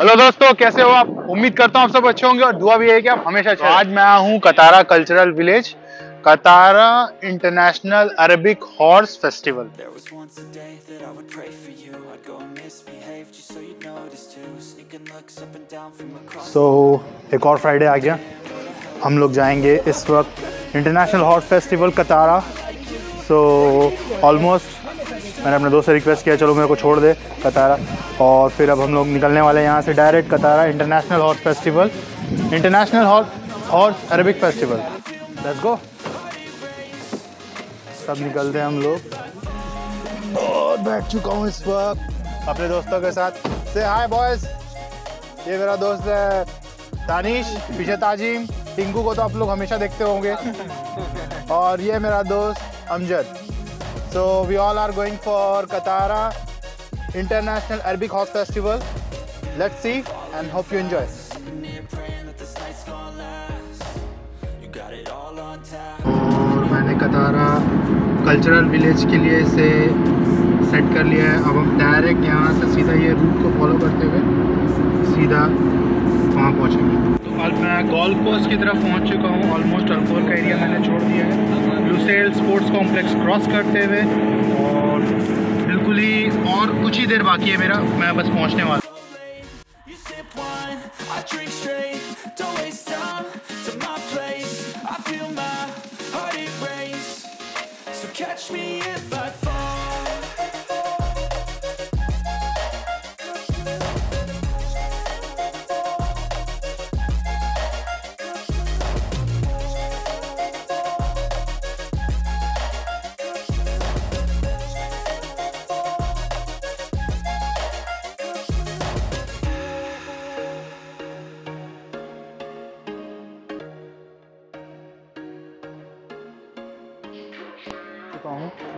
Hello दोस्तों, कैसे हो आप? उम्मीद करता हूँ आप सब अच्छे होंगे और दुआ भी है कि आप हमेशा अच्छे। आज मैं आया हूँ Katara cultural village, Katara international Arabic horse festival. एक और फ्राइडे आ गया। हम लोग जाएंगे इस वक्त international horse festival Katara. Almost मैंने अपने दोस्त से रिक्वेस्ट किया चलो मेरे को छोड़ दे कतारा, और फिर अब हम लोग निकलने वाले हैं यहाँ से direct Katara international horse festival, international horse Arabic festival. Let's go. सब निकलते हैं हम लोग और बैठ चुका हूँ इस वक्त अपने दोस्तों के साथ। से हाय बॉयज, ये मेरा दोस्त है तानिश, पीछे ताजिम, टिंकू को तो आप लोग हमेशा देखते होंगे, और ये मेरा दोस्त Amjad. So we all are going for Katara International Arabic Horse Festival. Let's see and hope you enjoy. और मैंने कतारा कल्चरल विलेज के लिए इसे सेट कर लिया है। अब हम डायरेक्ट यहाँ से सीधा ये रूट को फॉलो करते हुए सीधा वहाँ पहुँचेंगे। और मैं गोल्फ कोस्ट की तरफ पहुंच चुका हूं। ऑलमोस्ट अल्कोर का एरिया मैंने छोड़ दिया है। लुसेल स्पोर्ट्स कॉम्प्लेक्स क्रॉस करते हुए और बिल्कुल ही और कुछ ही देर बाकी है मेरा, मैं बस पहुंचने वाला हूँ।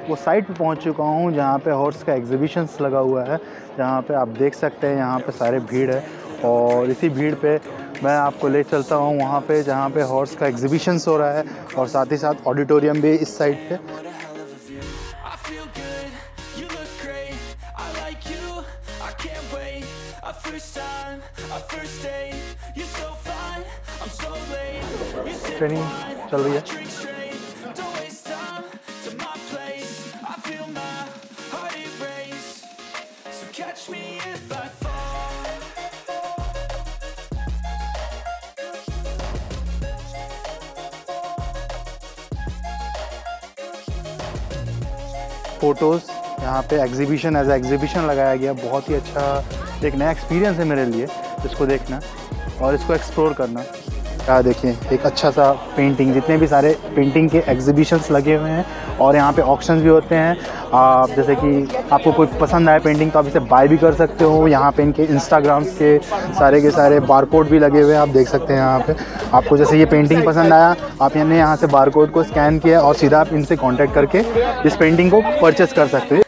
वो साइट पे पहुंच चुका हूं जहां पे हॉर्स का एग्जीबिशंस लगा हुआ है, जहां पे आप देख सकते हैं यहां पे सारे भीड़ है। और इसी भीड़ पे मैं आपको ले चलता हूं वहां पे जहां पे हॉर्स का एग्जीबिशंस हो रहा है, और साथ ही साथ ऑडिटोरियम भी इस साइड पे। ट्रेनिंग चल रही है। फ़ोटोज़ यहाँ पे एग्जीबिशन एज एग्जीबिशन लगाया गया। बहुत ही अच्छा, एक नया एक्सपीरियंस है मेरे लिए इसको देखना और इसको एक्सप्लोर करना। क्या देखिए, एक अच्छा सा पेंटिंग, जितने भी सारे पेंटिंग के एग्जीबिशंस लगे हुए हैं, और यहाँ पे ऑक्शंस भी होते हैं। आप जैसे कि आपको कोई पसंद आए पेंटिंग तो आप इसे बाय भी कर सकते हो। यहाँ पे इनके इंस्टाग्राम्स के सारे बारकोड भी लगे हुए हैं, आप देख सकते हैं। यहाँ पे आपको जैसे ये पेंटिंग पसंद आया, आप इन्हें यहाँ से बारकोड को स्कैन किया और सीधा आप इनसे कॉन्टैक्ट करके इस पेंटिंग को परचेस कर सकते हो।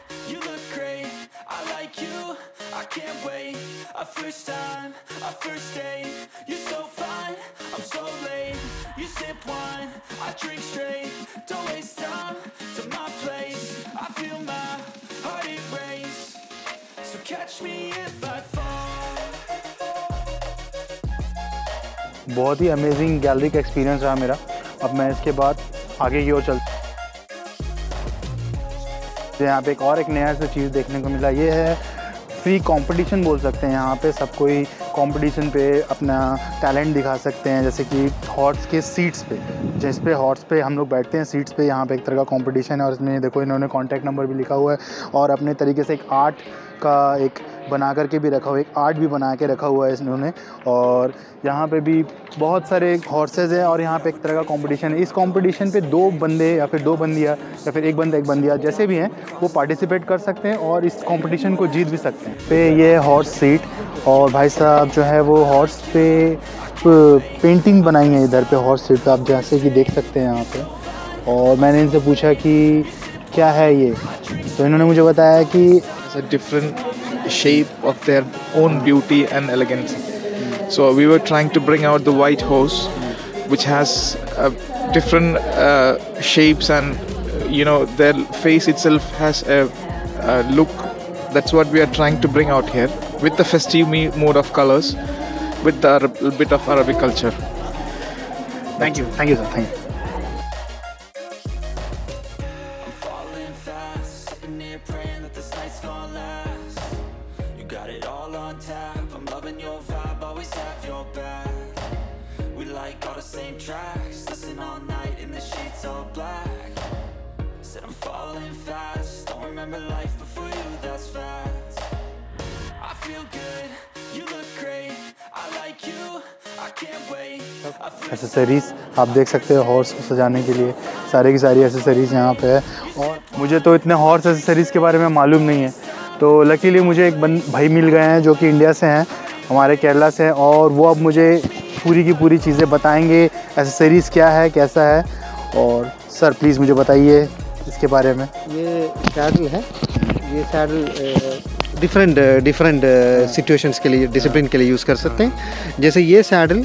बहुत ही अमेजिंग गैलरी का एक्सपीरियंस रहा मेरा। अब मैं इसके बाद आगे की ओर चलता। यहाँ पे एक और नया सा चीज़ देखने को मिला। ये है फ्री कंपटीशन बोल सकते हैं। यहाँ पे सब कोई कंपटीशन पे अपना टैलेंट दिखा सकते हैं, जैसे कि हॉर्स के सीट्स पे, जिस पे हॉर्स पे हम लोग बैठते हैं सीट्स पे, यहाँ पे एक तरह का कंपटीशन है। और इसमें देखो इन्होंने कॉन्टैक्ट नंबर भी लिखा हुआ है, और अपने तरीके से एक आर्ट का एक बना करके भी रखा हुआ, एक आर्ट भी बना के रखा हुआ है इन्होंने। और यहाँ पे भी बहुत सारे हॉर्सेज हैं, और यहाँ पे एक तरह का कंपटीशन है। इस कंपटीशन पे दो बंदे या फिर दो बंदियाँ या फिर एक बंदा एक बंदियाँ, जैसे भी हैं, वो पार्टिसिपेट कर सकते हैं और इस कंपटीशन को जीत भी सकते हैं। पे ये हॉर्स सीट, और भाई साहब जो है वो हॉर्स पे पेंटिंग बनाई है इधर पे हॉर्स सीट पर, आप जैसे कि देख सकते हैं यहाँ पर। और मैंने इनसे पूछा कि क्या है ये, तो इन्होंने मुझे बताया कि different shape of their own beauty and elegance. So we were trying to bring out the white horse, which has different shapes, and you know their face itself has a look. That's what we are trying to bring out here with the festive mood of colors, with a bit of Arabic culture. Thank you sir, thank you. Accessories आप देख सकते हैं horse को सजाने के लिए सारे की सारी एक्सेसरीज़ यहाँ पे है। और मुझे तो इतने हॉर्स एक्सेसरीज़ के बारे में मालूम नहीं है, तो लकीली मुझे एक भाई मिल गए हैं जो कि इंडिया से हैं, हमारे केरला से हैं, और वो अब मुझे पूरी की पूरी चीज़ें बताएंगे, एक्सेसरीज़ क्या है कैसा है। और सर प्लीज़ मुझे बताइए इसके बारे में। ये सैडल है, ये सैडल डिफरेंट सिचुएशंस के लिए, डिसिप्लिन के लिए यूज़ कर सकते हैं। जैसे ये सैडल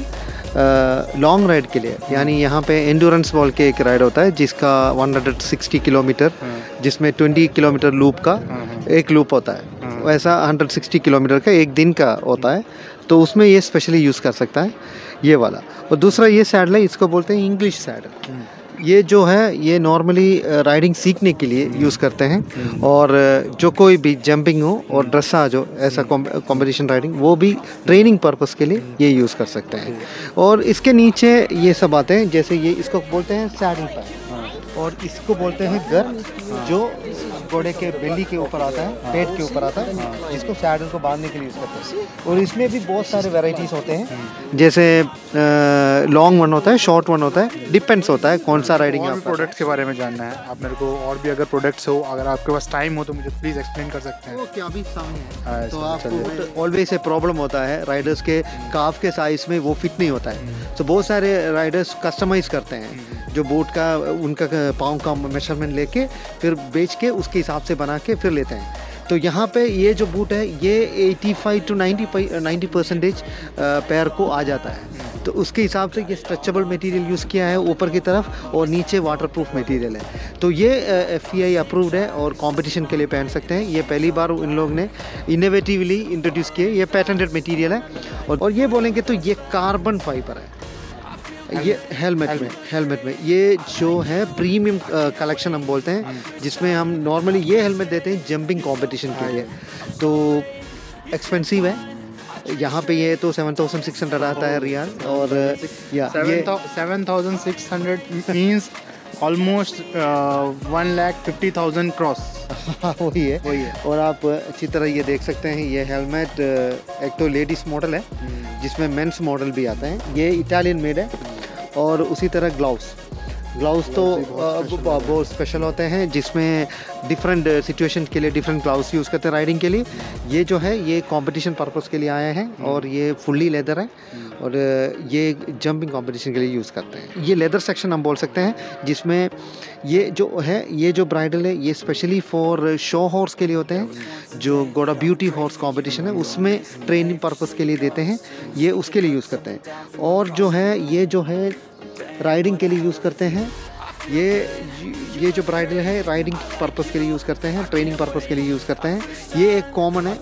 लॉन्ग राइड के लिए, यानी यहाँ पे एंड्योरेंस बॉल के एक राइड होता है जिसका 160 किलोमीटर, जिसमें 20 किलोमीटर लूप का एक लूप होता है, वैसा 160 किलोमीटर का एक दिन का होता है, तो उसमें ये स्पेशली यूज़ कर सकता है ये वाला। और दूसरा ये सैडल है, इसको बोलते हैं इंग्लिश सैडल। ये जो है ये नॉर्मली राइडिंग सीखने के लिए यूज़ करते हैं, और जो कोई भी जंपिंग हो और ड्रेसाज हो, ऐसा कॉम्पिटिशन राइडिंग, वो भी ट्रेनिंग पर्पस के लिए ये यूज़ कर सकते हैं। और इसके नीचे ये सब आते हैं, जैसे ये इसको बोलते हैं सैडल पैड, और इसको बोलते हैं गर, जो घोड़े के बेली के ऊपर आता है, पेट के ऊपर आता है, जिसको सैडल को बांधने के लिए यूज़ करते हैं। और इसमें भी बहुत सारे वेराइटीज़ होते हैं, जैसे लॉन्ग वन होता है, शॉर्ट वन होता है, डिपेंड्स होता है कौन सा राइडिंग। और प्रोडक्ट्स के बारे में जानना है आप मेरे को, और भी अगर प्रोडक्ट्स हो, अगर आपके पास टाइम हो तो मुझे प्लीज़ एक्सप्लेन कर सकते हैं। वो क्या भी सामने है, तो आपको ऑलवेज ए प्रॉब्लम होता है राइडर्स के काफ के साइज़ में, वो फिट नहीं होता है, तो बहुत सारे राइडर्स कस्टमाइज़ करते हैं जो बूट का, उनका पाँव का मेजरमेंट लेके फिर बेच के उसके हिसाब से बना के फिर लेते हैं। तो यहाँ पे ये जो बूट है ये 85 to 90% पैर को आ जाता है, तो उसके हिसाब से ये स्ट्रेचेबल मटेरियल यूज़ किया है ऊपर की तरफ, और नीचे वाटरप्रूफ मटेरियल है। तो ये FIA अप्रूव्ड है और कंपटीशन के लिए पहन सकते हैं। ये पहली बार इन लोग ने इनोवेटिवली इंट्रोड्यूस किया, ये पेटेंटेड मटीरियल है। और ये बोलेंगे तो ये कार्बन फाइबर है, ये हेलमेट में ये जो है प्रीमियम कलेक्शन हम बोलते हैं, जिसमें हम नॉर्मली ये हेलमेट देते हैं जंपिंग कंपटीशन के लिए, तो एक्सपेंसिव है। यहाँ पे ये तो 7,600 आता है रियाल, और या 7,600 मीन्स ऑलमोस्ट 1,50,000 क्रॉस वही है। और आप अच्छी तरह ये देख सकते हैं, ये हेलमेट एक तो लेडीज़ मॉडल है जिसमें मेंस मॉडल भी आते हैं, ये इटालियन मेड है। और उसी तरह ग्लव्स तो बहुत स्पेशल होते हैं, जिसमें डिफरेंट सिचुएशन के लिए डिफरेंट ग्लव्स यूज़ करते हैं राइडिंग के लिए। ये जो है ये कंपटीशन पर्पस के लिए आए हैं, और ये फुल्ली लेदर है, और ये जंपिंग कंपटीशन के लिए यूज़ करते हैं। ये लेदर सेक्शन हम बोल सकते हैं, जिसमें ये जो ब्राइडल है ये स्पेशली फॉर शो हॉर्स के लिए होते हैं, जो घोड़ा ब्यूटी हॉर्स कॉम्पिटिशन है उसमें ट्रेनिंग पर्पस के लिए देते हैं, ये उसके लिए यूज़ करते हैं। और जो है ये राइडिंग के लिए यूज़ करते हैं, ये जो ब्राइडल है राइडिंग पर्पस के लिए यूज़ करते हैं, ट्रेनिंग पर्पस के लिए यूज़ करते हैं। ये एक कॉमन है,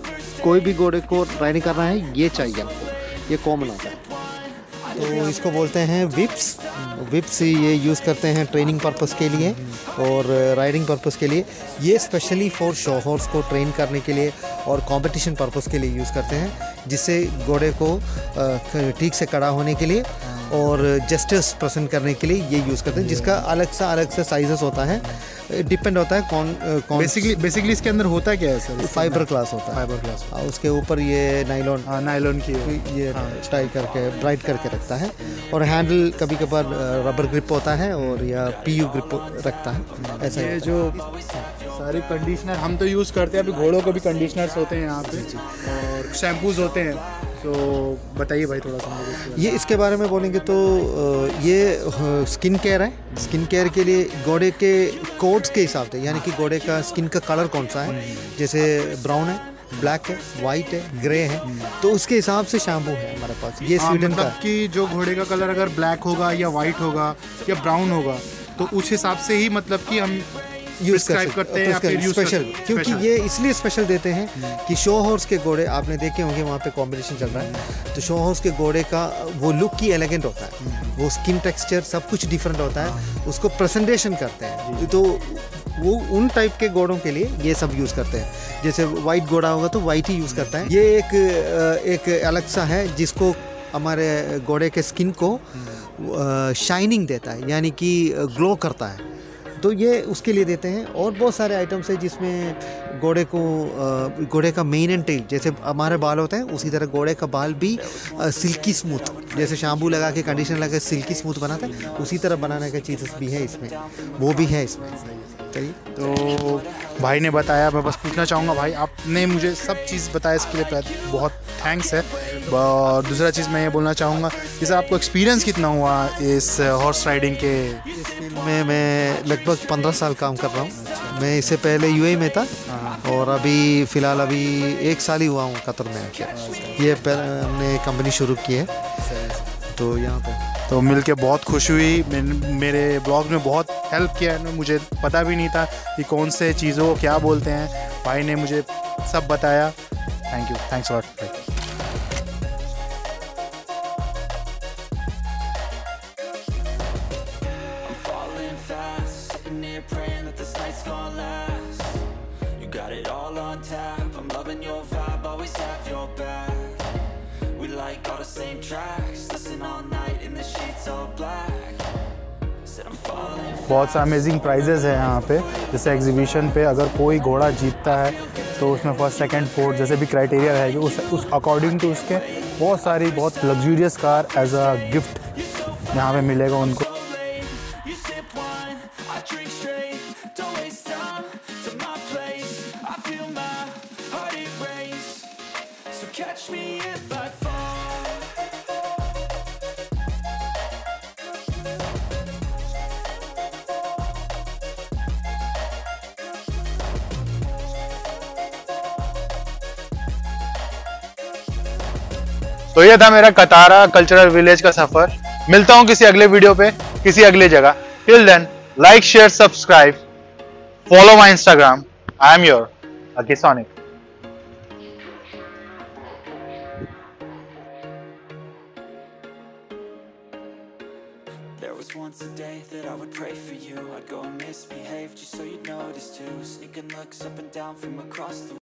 कोई भी घोड़े को राइडिंग करना है ये चाहिए आपको, ये कॉमन आता है। तो इसको बोलते हैं विप्स, ये यूज़ करते हैं ट्रेनिंग पर्पस के लिए और राइडिंग पर्पस के लिए। ये स्पेशली फॉर शो हॉर्स को ट्रेन करने के लिए और कंपटीशन पर्पस के लिए यूज़ करते हैं, जिससे घोड़े को ठीक से खड़ा होने के लिए और जस्टिस प्रेजेंट करने के लिए ये यूज़ करते हैं, जिसका अलग सा साइजेस होता है, डिपेंड होता है कौन बेसिकली इसके अंदर होता है क्या है सर। फाइबर ग्लास होता है, उसके ऊपर ये नाइलॉन की ये टाई करके ब्राइट करके रखता है, और हैंडल कभी कभार रबर ग्रिप होता है और या PU ग्रिप रखता है। ऐसा ये जो सारी कंडीशनर हम तो यूज़ करते हैं, अभी घोड़ों को भी कंडीशनर्स होते हैं यहाँ पे, और शैम्पूज़ होते हैं, तो बताइए भाई थोड़ा सा ये इसके बारे में बोलेंगे। तो ये स्किन केयर है, स्किन केयर के लिए घोड़े के कोट्स के हिसाब से, यानी कि घोड़े का स्किन का कलर कौन सा है, जैसे ब्राउन है, ब्लैक है, वाइट है, ग्रे है, तो उसके हिसाब से शैम्पू है हमारे पास। ये स्वीडन का कि जो घोड़े का कलर अगर ब्लैक होगा या वाइट होगा या ब्राउन होगा, तो उस हिसाब से ही मतलब कि हम यूज करते हैं स्पेशल, क्योंकि ये इसलिए स्पेशल देते हैं कि शो हॉर्स के घोड़े आपने देखे होंगे वहाँ पे कॉम्पिटिशन चल रहा है, तो शो हॉर्स के घोड़े का वो लुक ही एलिगेंट होता है, वो स्किन टेक्सचर सब कुछ डिफरेंट होता है, उसको प्रेजेंटेशन करते हैं, तो वो उन टाइप के घोड़ों के लिए ये सब यूज़ करते हैं। जैसे वाइट घोड़ा होगा तो वाइट ही यूज़ करता है। ये एक अलग सा है जिसको हमारे घोड़े के स्किन को शाइनिंग देता है, यानी कि ग्लो करता है, तो ये उसके लिए देते हैं। और बहुत सारे आइटम्स हैं जिसमें घोड़े को घोड़े का मेन एंड टेल, जैसे हमारे बाल होते हैं उसी तरह घोड़े का बाल भी सिल्की स्मूथ, जैसे शैम्पू लगा के कंडीशनर लगा के सिल्की स्मूथ बनाता है, उसी तरह बनाने का चीज़ भी है इसमें, वो भी है इसमें। तो भाई ने बताया, मैं बस पूछना चाहूँगा भाई, आपने मुझे सब चीज़ बताया, इसके लिए बहुत थैंक्स है। और दूसरा चीज़ मैं ये बोलना चाहूँगा, जैसे आपको एक्सपीरियंस कितना हुआ इस हॉर्स राइडिंग के? इस फील्ड में मैं लगभग 15 साल काम कर रहा हूँ। मैं इससे पहले यूएई में था और अभी फ़िलहाल अभी 1 साल ही हुआ हूँ कतर में। ये हमने कंपनी शुरू की है, तो यहाँ पर तो मिलके बहुत खुशी हुई। मेरे ब्लॉग में बहुत हेल्प किया है, मुझे पता भी नहीं था कि कौन से चीज़ों को क्या बोलते हैं, भाई ने मुझे सब बताया। Thank you, thanks a lot. बहुत सा अमेजिंग प्राइजेज़ है यहाँ पे, जैसे एग्जीबिशन पे अगर कोई घोड़ा जीतता है तो उसमें फर्स्ट सेकंड फोर्थ जैसे भी क्राइटेरिया रहेगी, उस अकॉर्डिंग टू उसके बहुत सारी बहुत luxurious car as a gift यहाँ पे मिलेगा उनको। तो ये था मेरा कतारा कल्चरल विलेज का सफर। मिलता हूँ किसी अगले वीडियो पे, किसी अगले जगह। Till then, like, share, subscribe, follow my Instagram. I am your अकिसोनिक। There was once a day that I would pray for you. I'd go and misbehave just so you'd notice too. Sneaking looks up and down from across the